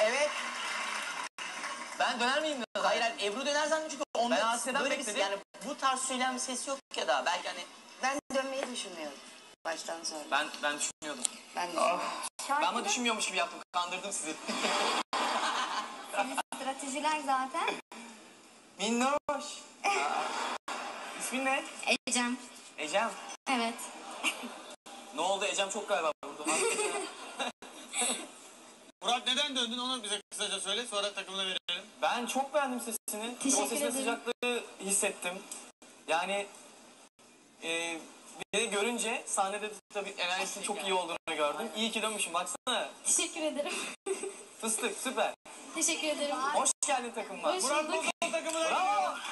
Evet. Ben döner miyim? Hayır, yani Ebru döner zannediyorum çünkü onu Asya'dan bekledim. Yani bu tarz söylem sesi yok ya da belki hani... Ben dönmeyi düşünmüyorum. Baştan sonra. Ben düşünüyordum. Ben düşünüyordum. Oh. Ben ama düşünmüyormuş gibi yaptım. Kandırdım sizi. Senin stratejiler zaten. Minnoş. İsmin ne? Ecem. Ecem? Evet. Ne oldu? Ecem çok galiba burada. Burak neden döndün onu bize kısaca söyle, sonra takımına verelim. Ben çok beğendim sesini. Teşekkür ederim. O sesine sıcaklığı hissettim. Yani bir de görünce sahnede tabii enerjisinin çok iyi olduğunu gördüm. İyi ki dönmüşüm, baksana. Teşekkür ederim. Fıstık süper. Teşekkür ederim. Hoş geldin takımına. Hoş bulduk. Burak Bozdoğan takımına. Bravo.